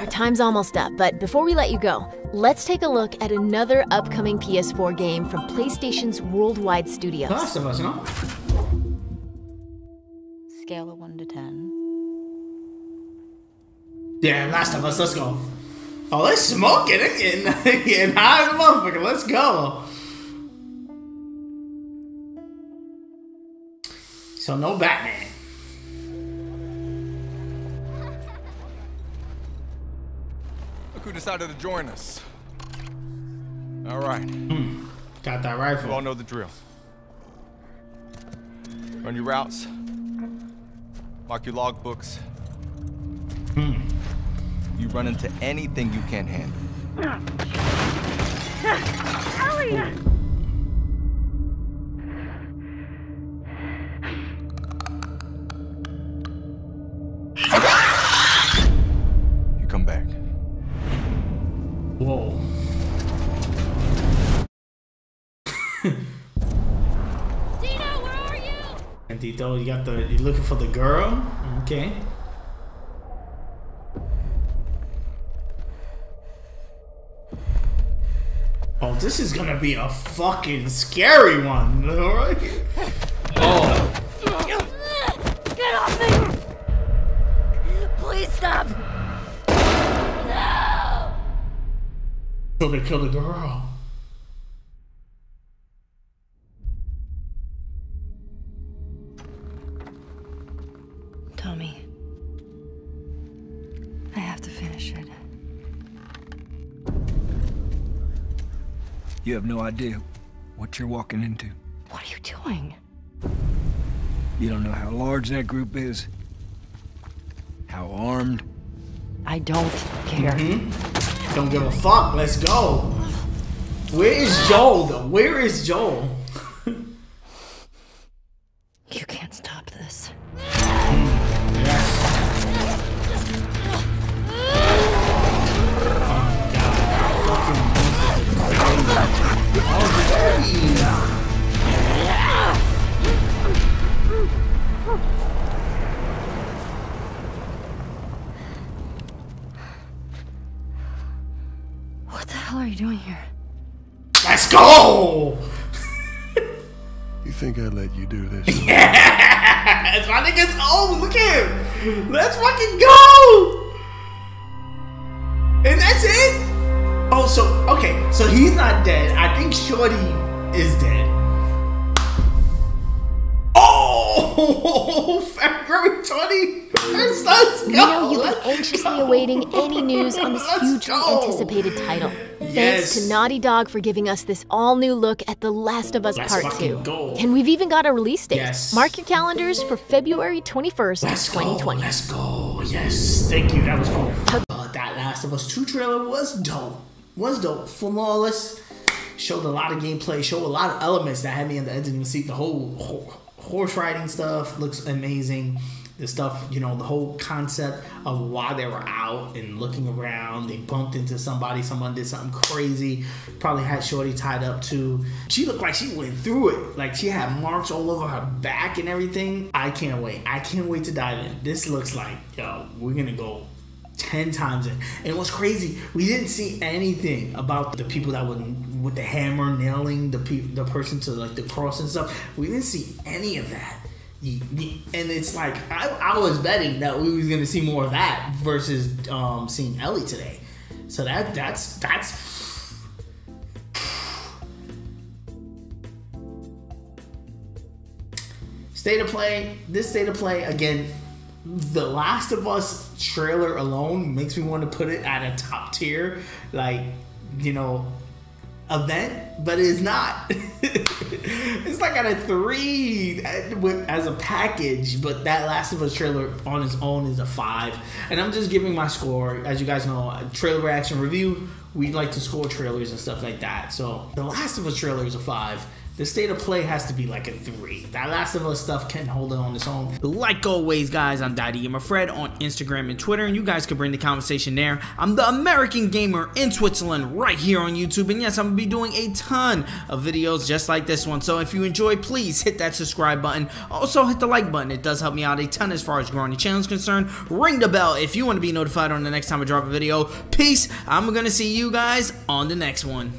Our time's almost up, but before we let you go, let's take a look at another upcoming PS4 game from PlayStation's worldwide studios. Last of Us, no? Scale of 1 to 10. Yeah, Last of Us, let's go. Oh, they're smoking, they're getting high as a motherfucker, let's go. So no Batman. Look who decided to join us. All right. Got that rifle. You all know the drill. Run your routes. Mark your logbooks. You run into anything you can't handle. Ellie! You come back. Whoa. Dino, where are you? And Dito, you looking for the girl? Okay. Oh, this is gonna be a fucking scary one, alright? Oh. Get off me! Please stop! No! So they killed a girl. Tommy. I have to finish it. You have no idea what you're walking into. What are you doing? You don't know how large that group is. How armed. I don't care. Don't give a fuck. Let's go. Where is Joel, though? Where is Joel? You can't stop this. What the hell are you doing here? Let's go! You think I'd let you do this? Yes! My nigga's old! Look at him! Let's fucking go! And that's it! Oh, so, okay, so he's not dead. I think Shorty is dead. Oh, February 20th. Let's go. Now you've been anxiously awaiting any news on this hugely anticipated title. Yes. Thanks to Naughty Dog for giving us this all-new look at The Last of Us Part II. Go. And we've even got a release date. Yes. Mark your calendars for February 21st, 2020. Let's go, yes. Thank you, that was cool. That Last of Us 2 trailer was dope. Was dope, flawless. Showed a lot of gameplay, showed a lot of elements that had me in the edge of the seat. The whole horse riding stuff looks amazing. The stuff, you know, the whole concept of why they were out and looking around. They bumped into somebody, someone did something crazy. Probably had Shorty tied up too. She looked like she went through it. Like she had marks all over her back and everything. I can't wait. I can't wait to dive in. This looks like, yo, we're gonna go 10 times in. And it was crazy. We didn't see anything about the people that were with the hammer nailing the person to like the cross and stuff. We didn't see any of that. And it's like, I was betting that we was going to see more of that versus seeing Ellie today. So that's state of play. This state of play again. The Last of Us trailer alone makes me want to put it at a top tier, like, you know, event, but it's not. It's like at a 3 as a package, but that Last of Us trailer on its own is a 5. And I'm just giving my score. As you guys know, a trailer reaction review, we like to score trailers and stuff like that. So the Last of Us trailer is a 5. the state of play has to be like a 3. That Last of Us stuff can hold it on its own. Like always, guys, I'm DaddyGamerFred on Instagram and Twitter, and you guys can bring the conversation there. I'm the American Gamer in Switzerland right here on YouTube, and yes, I'm going to be doing a ton of videos just like this one. So if you enjoy, please hit that subscribe button. Also, hit the like button. It does help me out a ton as far as growing the channel is concerned. Ring the bell if you want to be notified on the next time I drop a video. Peace. I'm going to see you guys on the next one.